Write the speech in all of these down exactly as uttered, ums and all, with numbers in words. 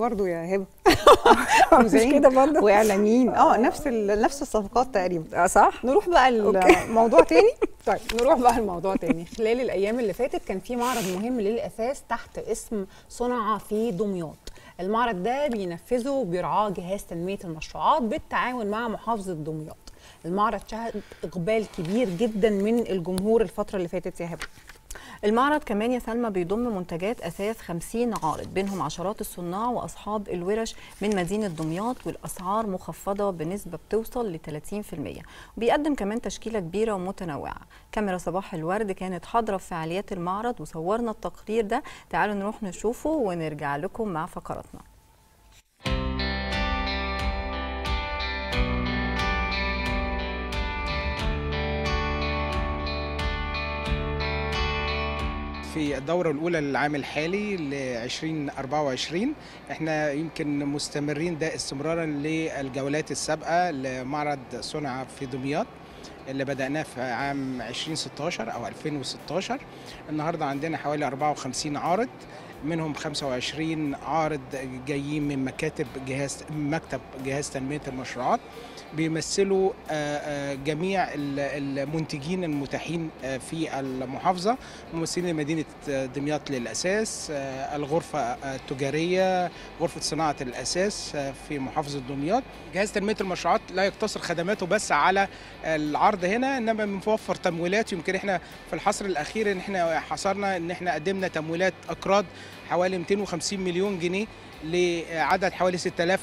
برضه يا هبه مش كده برضه واعلاميين اه نفس نفس الصفقات تقريبا. اه صح. نروح بقى الموضوع تاني. طيب نروح بقى الموضوع تاني. خلال الايام اللي فاتت كان في معرض مهم للاساس تحت اسم صنع في دمياط. المعرض ده بينفذه وبيرعاه جهاز تنميه المشروعات بالتعاون مع محافظه دمياط. المعرض شهد اقبال كبير جدا من الجمهور الفتره اللي فاتت يا هبه. المعرض كمان يا سلمى بيضم منتجات أساس خمسين عارض، بينهم عشرات الصناع وأصحاب الورش من مدينة دمياط، والأسعار مخفضة بنسبة بتوصل ل ثلاثين بالمئة. بيقدم كمان تشكيلة كبيرة ومتنوعة. كاميرا صباح الورد كانت حاضرة في فعاليات المعرض وصورنا التقرير ده، تعالوا نروح نشوفه ونرجع لكم مع فقراتنا. في الدورة الأولى للعام الحالي ل ألفين وأربعة وعشرين احنا يمكن مستمرين ده استمرارا للجولات السابقة لمعرض صنع في دمياط اللي بدأناه في عام ألفين وستاشر أو ألفين وستاشر. النهاردة عندنا حوالي أربعة وخمسين عارض، منهم خمسة وعشرين عارض جايين من مكاتب جهاز مكتب جهاز تنمية المشروعات، بيمثلوا جميع المنتجين المتاحين في المحافظة، ممثلين مدينة دمياط للأساس، الغرفة التجارية، غرفة صناعة الأساس في محافظة دمياط. جهاز تنمية المشروعات لا يقتصر خدماته بس على العرض هنا، انما بنوفر تمويلات. يمكن احنا في الحصر الأخير ان احنا حصرنا ان احنا قدمنا تمويلات أكراد حوالي مئتين وخمسين مليون جنيه لعدد حوالي ستة آلاف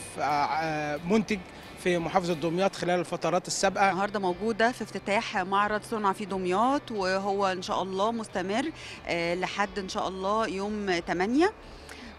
منتج في محافظة دمياط خلال الفترات السابقة. النهاردة موجودة في افتتاح معرض صنع في دمياط، وهو إن شاء الله مستمر لحد إن شاء الله يوم تمانية.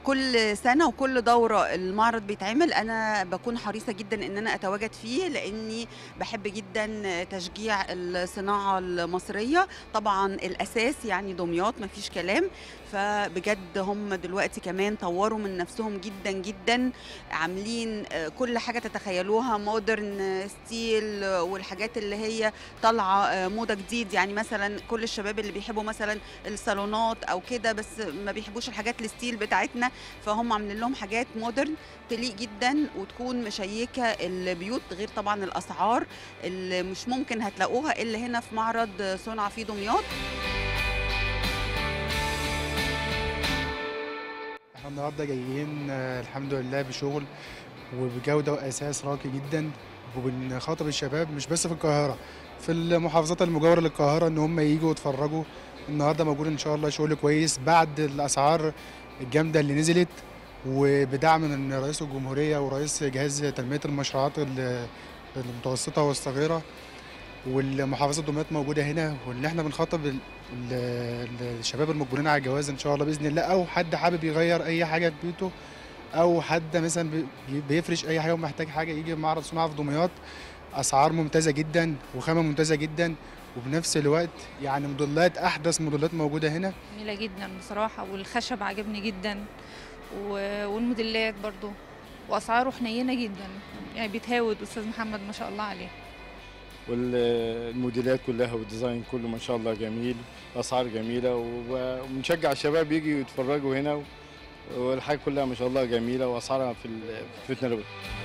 كل سنة وكل دورة المعرض بيتعمل أنا بكون حريصة جدا إن أنا أتواجد فيه، لأني بحب جدا تشجيع الصناعة المصرية. طبعا الأساس يعني دمياط مفيش كلام، فبجد هم دلوقتي كمان طوروا من نفسهم جدا جدا، عاملين كل حاجة تتخيلوها مودرن ستيل والحاجات اللي هي طالعة موضة جديد. يعني مثلا كل الشباب اللي بيحبوا مثلا الصالونات أو كده بس ما بيحبوش الحاجات الستيل بتاعتنا، فهم عاملين لهم حاجات مودرن تليق جدا وتكون مشيكه البيوت، غير طبعا الاسعار اللي مش ممكن هتلاقوها الا هنا في معرض صنع في دمياط. احنا النهارده جايين الحمد لله بشغل وبجوده واساس راقي جدا، وبنخاطب الشباب مش بس في القاهره، في المحافظات المجاوره للقاهره ان هم ييجوا ويتفرجوا. النهارده موجود ان شاء الله شغل كويس بعد الاسعار الجامده اللي نزلت، وبدعم من رئيس الجمهوريه ورئيس جهاز تنميه المشروعات المتوسطه والصغيره، والمحافظه دمياط موجوده هنا، وان احنا بنخاطب الشباب المجبرين على الجواز ان شاء الله باذن الله، او حد حابب يغير اي حاجه في بيته، او حد مثلا بيفرش اي حاجه ومحتاج حاجه يجي معرض صناعه في دمياط. اسعار ممتازه جدا وخامه ممتازه جدا، وبنفس الوقت يعني موديلات احدث موديلات موجوده هنا جميله جدا بصراحه، والخشب عجبني جدا والموديلات برضو، واسعاره حنينه جدا يعني بيتهاود استاذ محمد ما شاء الله عليه، والموديلات كلها والديزاين كله ما شاء الله جميل، اسعار جميله، وبنشجع الشباب يجي يتفرجوا هنا، والحاجه كلها ما شاء الله جميله واسعارها في الفتنه الاولى.